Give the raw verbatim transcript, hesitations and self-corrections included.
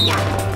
Yeah.